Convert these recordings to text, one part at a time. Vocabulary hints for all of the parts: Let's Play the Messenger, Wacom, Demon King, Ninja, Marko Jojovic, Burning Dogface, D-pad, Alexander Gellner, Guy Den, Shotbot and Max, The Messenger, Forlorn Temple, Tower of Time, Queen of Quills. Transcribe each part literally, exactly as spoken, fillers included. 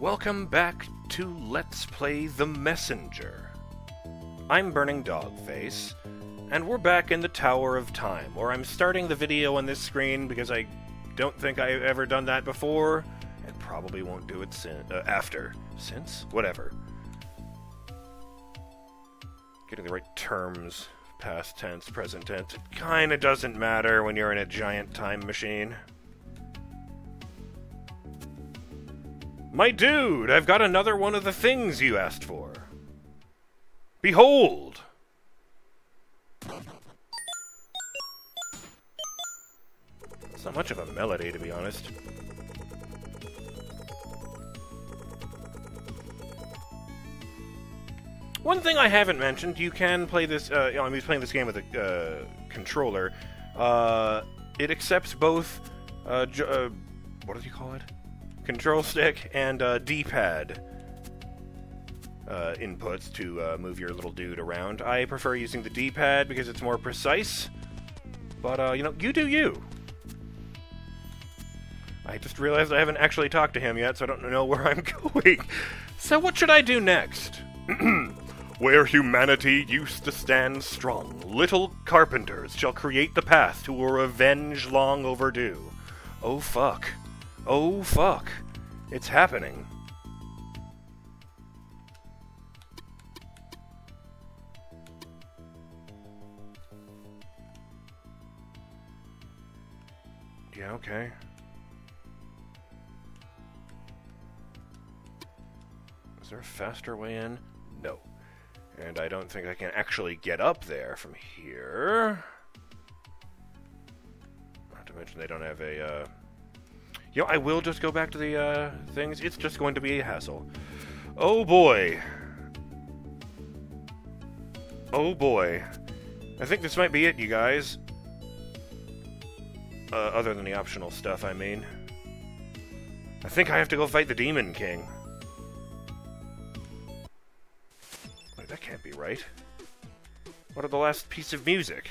Welcome back to Let's Play the Messenger. I'm Burning Dogface, and we're back in the Tower of Time, where I'm starting the video on this screen because I don't think I've ever done that before, and probably won't do it sin- uh, after. Since? Whatever. Getting the right terms, past tense, present tense, it kinda doesn't matter when you're in a giant time machine. My dude, I've got another one of the things you asked for. Behold! It's not much of a melody, to be honest. One thing I haven't mentioned, you can play this, uh, you know, I'm playing this game with a uh, controller. Uh, it accepts both, uh, j uh, what do you call it? Control stick and uh, D-pad uh, inputs to uh, move your little dude around. I prefer using the D-pad because it's more precise, but uh, you know, you do you. I just realized I haven't actually talked to him yet, so I don't know where I'm going. So what should I do next? Where humanity used to stand strong, little carpenters shall create the path to a revenge long overdue. Oh fuck. Oh, fuck. It's happening. Yeah, okay. Is there a faster way in? No. And I don't think I can actually get up there from here. Not to mention they don't have a, uh... You know, I will just go back to the, uh, things. It's just going to be a hassle. Oh, boy. Oh, boy. I think this might be it, you guys. Uh, other than the optional stuff, I mean. I think I have to go fight the Demon King. Wait, that can't be right. What are the last piece of music?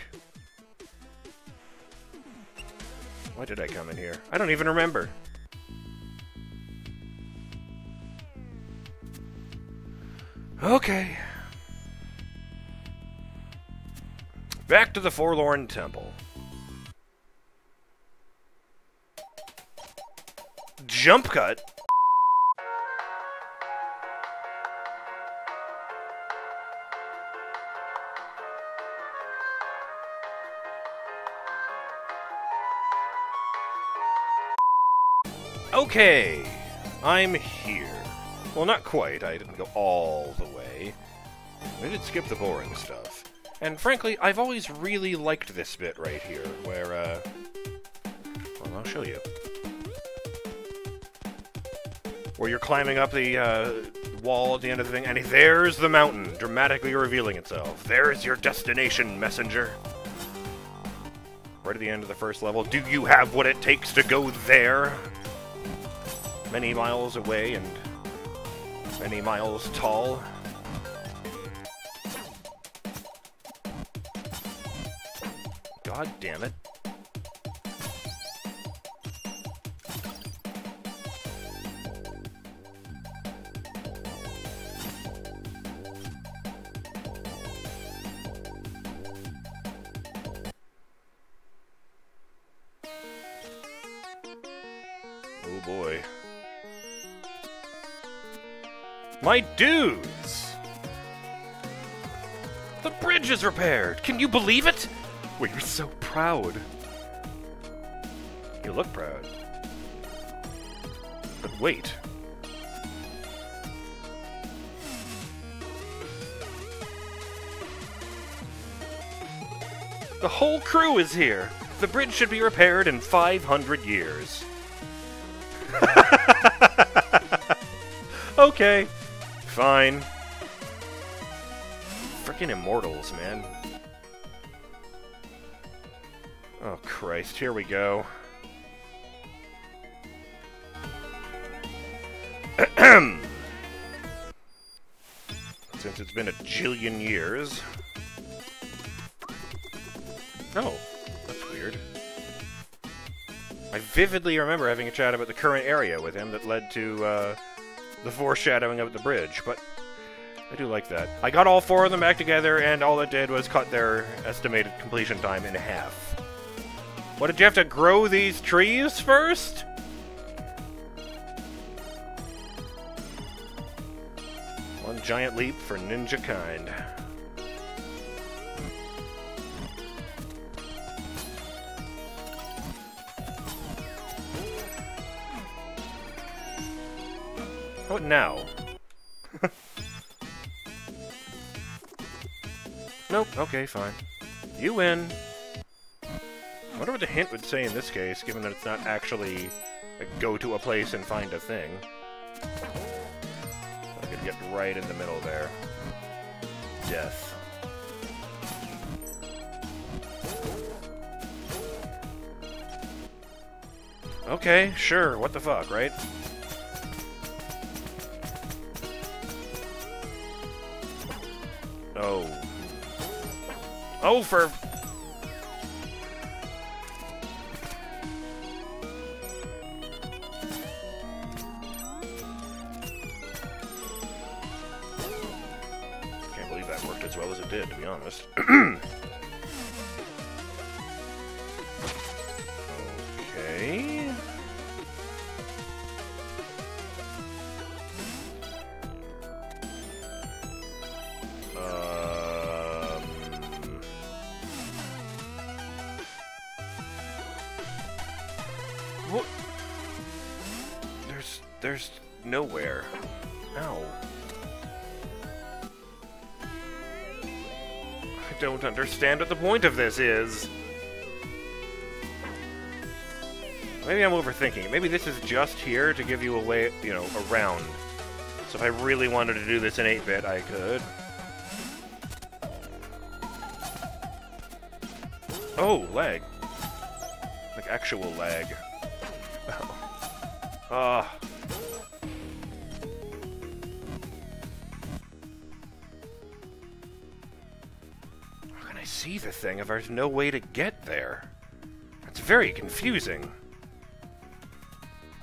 Why did I come in here? I don't even remember. Okay. Back to the Forlorn Temple. Jump cut? Okay, I'm here. Well, not quite. I didn't go all the way. I did skip the boring stuff. And frankly, I've always really liked this bit right here, where, uh... well, I'll show you. Where you're climbing up the, uh, wall at the end of the thing, and there's the mountain, dramatically revealing itself. There's your destination, messenger. Right at the end of the first level. Do you have what it takes to go there? Many miles away and many miles tall. God damn it. Oh boy. My dudes! The bridge is repaired! Can you believe it? We were so proud. You look proud. But wait. The whole crew is here! The bridge should be repaired in five hundred years. Okay. Fine. Frickin' immortals, man. Oh, Christ. Here we go. Since it's been a jillion years. Oh. That's weird. I vividly remember having a chat about the current area with him that led to, uh... the foreshadowing of the bridge, but I do like that. I got all four of them back together, and all it did was cut their estimated completion time in half. What, did you have to grow these trees first? One giant leap for ninja kind. What now? Nope, okay, fine. You win. I wonder what the hint would say in this case, given that it's not actually like, go to a place and find a thing. I could get right in the middle there. Death. Okay, sure, what the fuck, right? Oh. Oh, for... Can't believe that worked as well as it did, to be honest. Okay... There's nowhere. Ow. I don't understand what the point of this is. Maybe I'm overthinking it. Maybe this is just here to give you a way, you know, around. So if I really wanted to do this in eight bit, I could. Oh, lag. Like actual lag. Oh. Ah. Uh. See the thing if there's no way to get there. That's very confusing.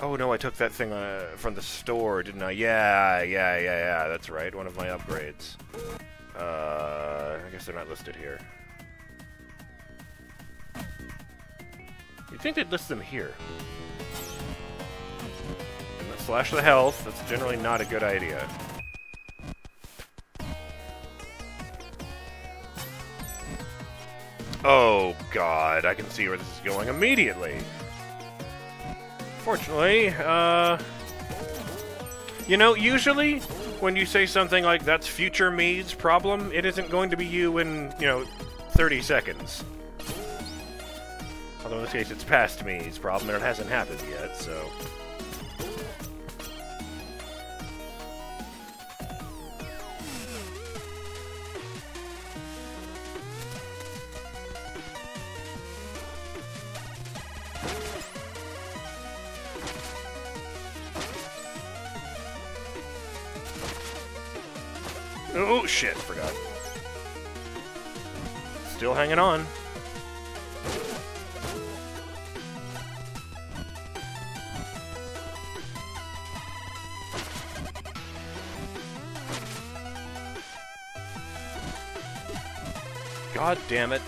Oh no, I took that thing uh, from the store, didn't I? Yeah, yeah, yeah, yeah, that's right, one of my upgrades. Uh, I guess they're not listed here. You'd think they'd list them here. And let's slash the health, that's generally not a good idea. Oh, God, I can see where this is going immediately. Fortunately, uh... you know, usually, when you say something like, that's future me's problem, it isn't going to be you in, you know, thirty seconds. Although in this case, it's past me's problem, and it hasn't happened yet, so... Oh, shit, forgot. Still hanging on. God damn it.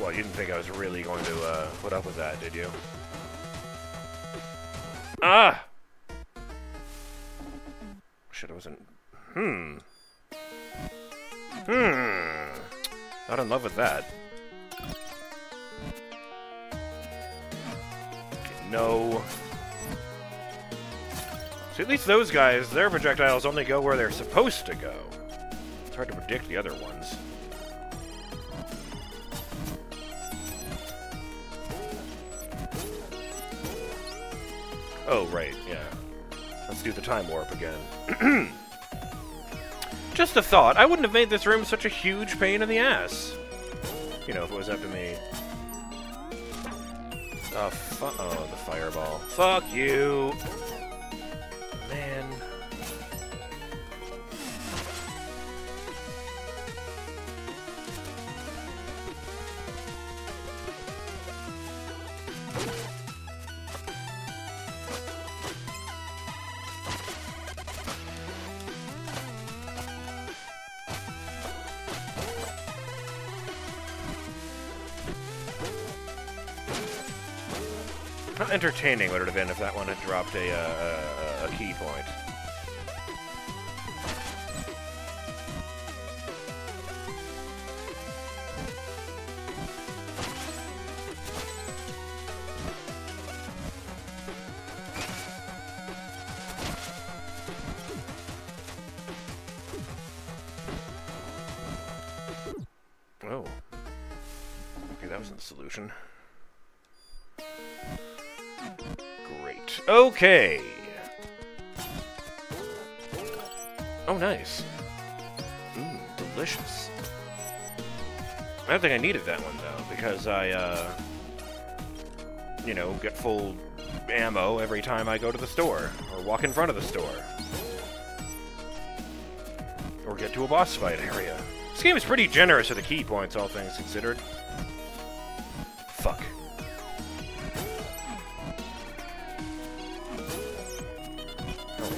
Well, you didn't think I was really going to uh, put up with that, did you? Ah! Shit, I wasn't... Hmm. Hmm. Not in love with that. No. See, at least those guys, their projectiles only go where they're supposed to go. It's hard to predict the other ones. Oh, right, yeah. Let's do the time warp again. Just a thought, I wouldn't have made this room such a huge pain in the ass. You know, if it was up to me. Oh, fu oh, the fireball. Fuck you! Man. How entertaining would it have been if that one had dropped a, uh, a, a key point? Oh. Okay, that wasn't the solution. Okay. Oh, nice. Mmm, delicious. I don't think I needed that one, though, because I, uh... you know, get full ammo every time I go to the store, or walk in front of the store. Or get to a boss fight area. This game is pretty generous with the key points, all things considered. Fuck.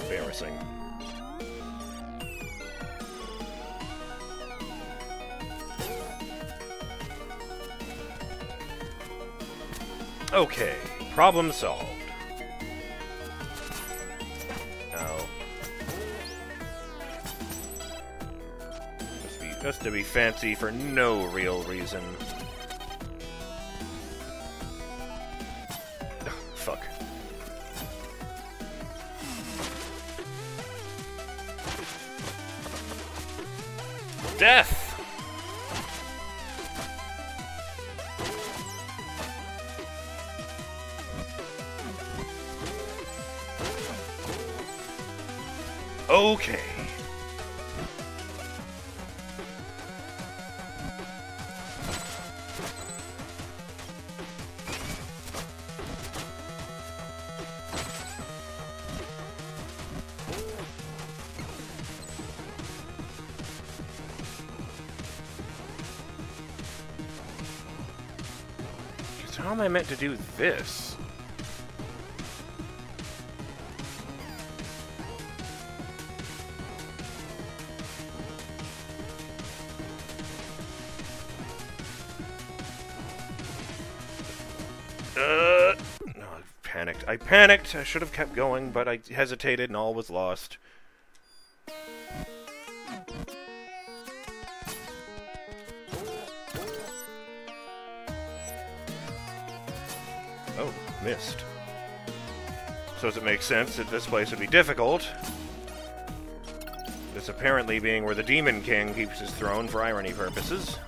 Embarrassing. Okay, problem solved. Now, just, be, just to be fancy for no real reason. Death! Okay. How am I meant to do this? Uh, no, I panicked. I panicked! I should have kept going, but I hesitated and all was lost. Oh, missed. So does it make sense that this place would be difficult? This apparently being where the Demon King keeps his throne for irony purposes.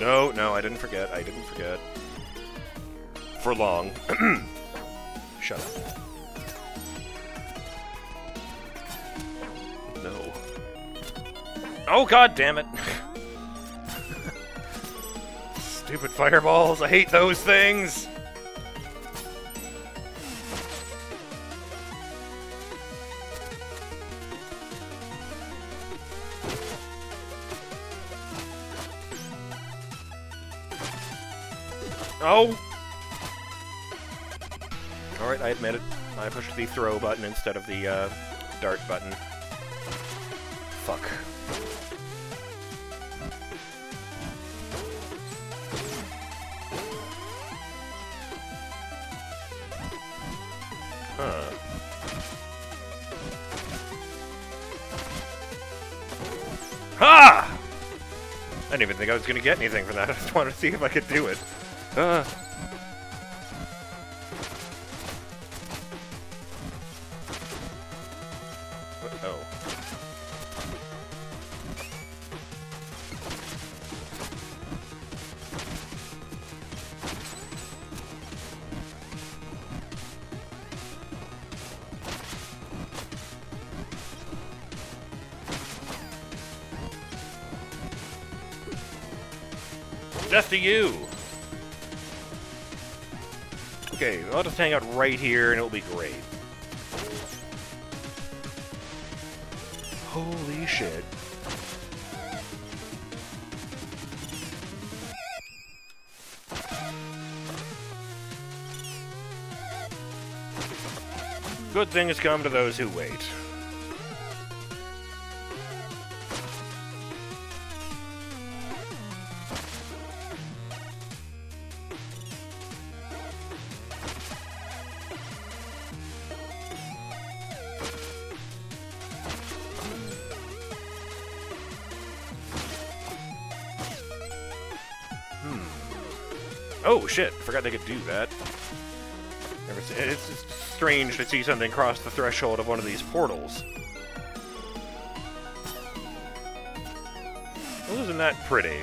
No, no, I didn't forget. I didn't forget. For long. Shut up. No. Oh, god damn it! Stupid fireballs, I hate those things! Oh! Alright, I admit it. I pushed the throw button instead of the, uh, dart button. Fuck. Huh. Ha! I didn't even think I was going to get anything from that. I just wanted to see if I could do it. Uh. Death to you! Okay, I'll just hang out right here and it'll be great. Holy shit. Good things come to those who wait. Hmm. Oh shit, forgot they could do that. It's just strange to see something cross the threshold of one of these portals. Well, isn't that pretty?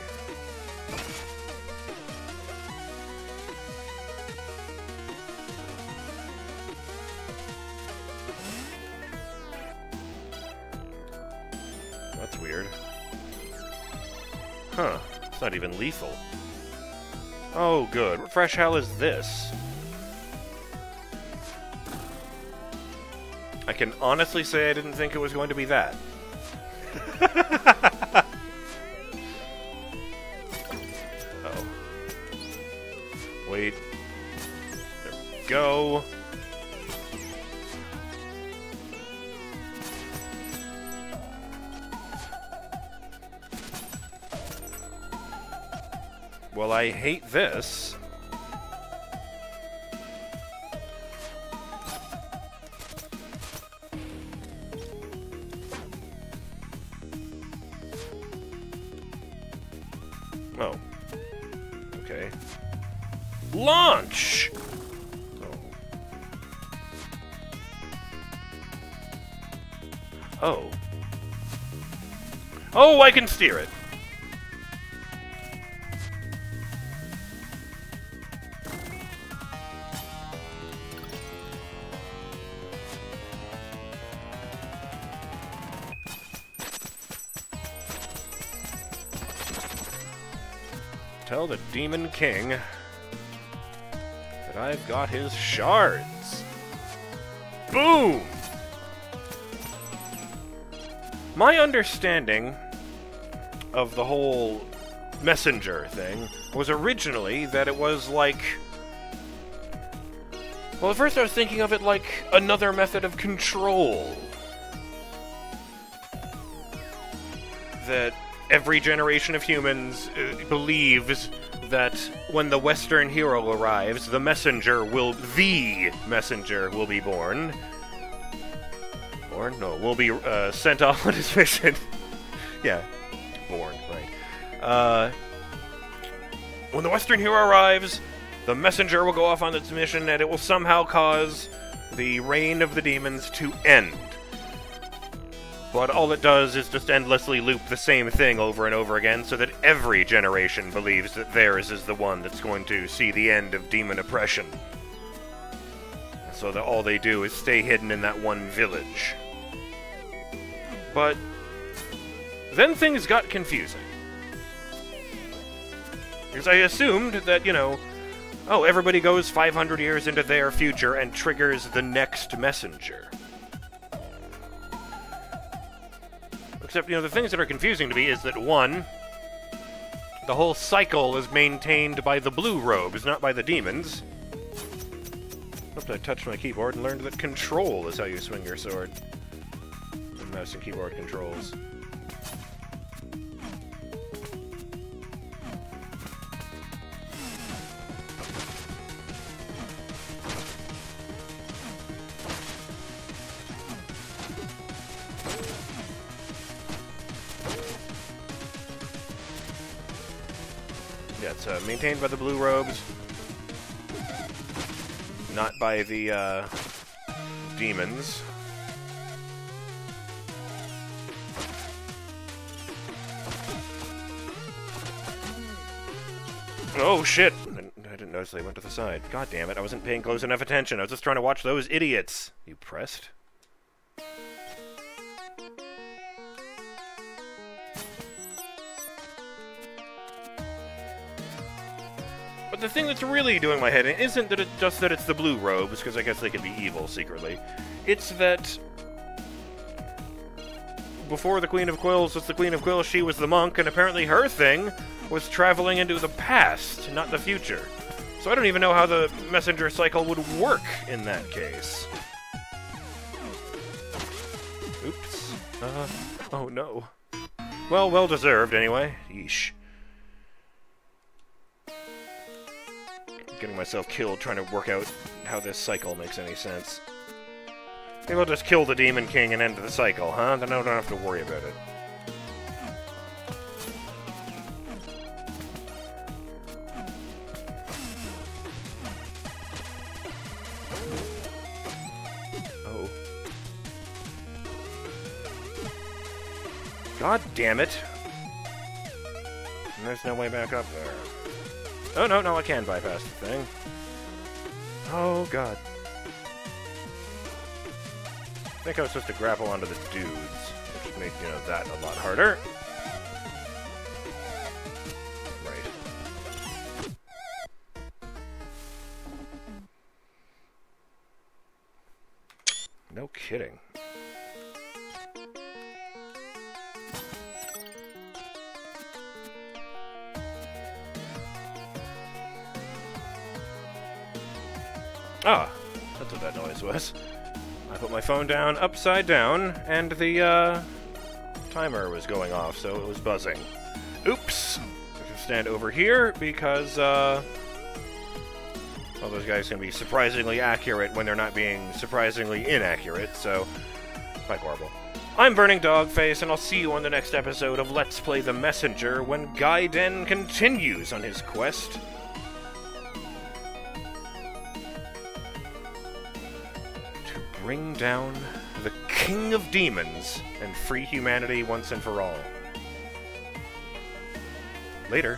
That's weird. Huh. It's not even lethal. Oh, good. What fresh hell is this? I can honestly say I didn't think it was going to be that. Uh-oh. Wait. There we go. Well, I hate this. Oh. Okay. Launch! Oh. Oh. Oh, I can steer it! Tell the Demon King that I've got his shards. Boom! My understanding of the whole messenger thing was originally that it was like... Well, at first I was thinking of it like another method of control. That... Every generation of humans uh, believes that when the Western hero arrives, the messenger will... The messenger will be born. Born? No, will be uh, sent off on his mission. Yeah. Born, right. Uh, when the Western hero arrives, the messenger will go off on its mission, and it will somehow cause the reign of the demons to end. But all it does is just endlessly loop the same thing over and over again so that every generation believes that theirs is the one that's going to see the end of demon oppression. So that all they do is stay hidden in that one village. But then things got confusing. Because I assumed that, you know, oh, everybody goes five hundred years into their future and triggers the next messenger. Except, you know, the things that are confusing to me is that, one, the whole cycle is maintained by the blue robes, not by the demons. Oops, I touched my keyboard and learned that control is how you swing your sword. And mouse and keyboard controls. Yeah, it's uh, maintained by the blue robes, not by the uh, demons. Oh shit! I didn't notice they went to the side. God damn it! I wasn't paying close enough attention. I was just trying to watch those idiots. You pressed? But the thing that's really doing my head in isn't that it just that it's the blue robes, because I guess they could be evil secretly. It's that before the Queen of Quills was the Queen of Quills, she was the monk, and apparently her thing was traveling into the past, not the future. So I don't even know how the messenger cycle would work in that case. Oops. Uh, oh no. Well, well-deserved, anyway. Yeesh. Getting myself killed trying to work out how this cycle makes any sense. Maybe I'll just kill the Demon King and end the cycle, huh? Then I don't have to worry about it. God damn it! And there's no way back up there. Oh no, no, I can bypass the thing. Oh god. I think I was supposed to grapple onto the dudes, which would make, you know, that a lot harder. Right. No kidding. Ah, that's what that noise was. I put my phone down upside down, and the, uh, timer was going off, so it was buzzing. Oops! I should stand over here, because, uh, well, those guys can be surprisingly accurate when they're not being surprisingly inaccurate, so... Bye, Warble. I'm Burning Dogface, and I'll see you on the next episode of Let's Play the Messenger, when Guy Den continues on his quest. Bring down the King of Demons and free humanity once and for all. Later.